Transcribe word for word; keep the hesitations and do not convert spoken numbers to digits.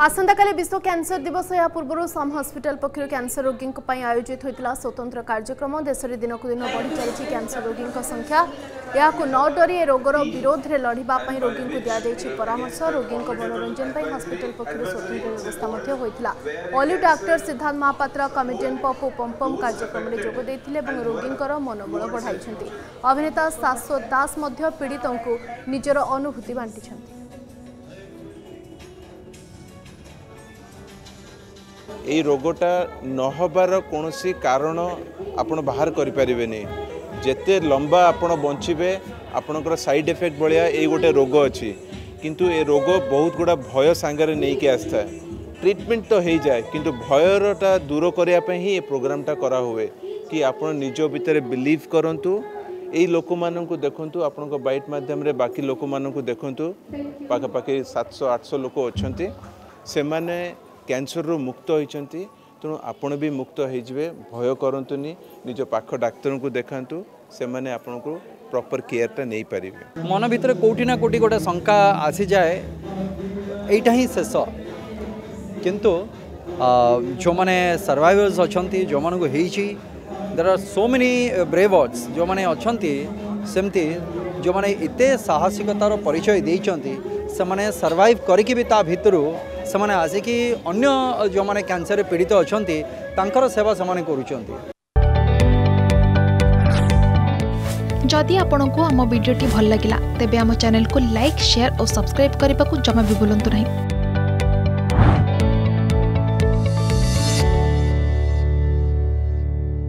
आसंताकाली विश्व कैंसर दिवस या पूर्व साम हस्पिटाल पक्षर कैंसर रोगी आयोजित होता स्वतंत्र कार्यक्रम। देश में दिन को दिन बढ़ी चलती कैंसर रोगी संख्या, या न डरी रोगर विरोध में लड़ाई रोगी को दि परामर्श, रोगी मनोरंजन पर हस्पिटाल पक्षर स्वतंत्र व्यवस्था। Hollywood actor Siddharth Mohapatra comedian Pappu Pampam कार्यक्रम में जोगद रोगी मनोबल बढ़ाई। अभिनेता शाश्वत दास पीड़ितों को निजर अनुभूति बांटी। ये रोगटा नहबार कौन सी कारण आपण बाहर करें, जेते लंबा आपण बंचे आपणकर साइड इफेक्ट भाया ये गोटे रोग अच्छी, किंतु ये रोग बहुत गुड़ा भय सांगे नहीं कि आसता है। ट्रिटमेंट तो हो जाए किंतु भयरटा दूर करने ही प्रोग्रामटा करा हुए कि आप निज भितर बिलीव करूँ। यही लोक मानू देखु आपण बाइट मध्यम बाकी लोक मानू देखु पाखापाखि सात सौ आठ सौ लोक अच्छा से मैंने कैंसर रो मुक्त होती, तेणु आपण भी मुक्त होजबे। भय करतुनि, निज पाख डाक्तर को देखातु, से मैंने आपण को प्रॉपर केयरटा नहीं पारे। मन भितर कोटी ना कोटी गोटे शंका आसी जाए यहीटा ही शेष, किंतु जो मैंने सर्वाइवर्स अच्छा, जो man there are so many bravers जो मैंने अच्छा, सेमती जो मैंने एते साहसिकतार परिचय देइछंती, से मैंने सर्वाइव करिकि भी ता भितरु से मैंने आसिकी अन्य जो मैंने कैंसर पीड़ित अच्छा तांकर सेवा से करूँ। जदि आपंक आम भिडी भल लगा तेब आम चैनल को लाइक, शेयर और सब्सक्राइब करने को जमा भी भूलु नहीं।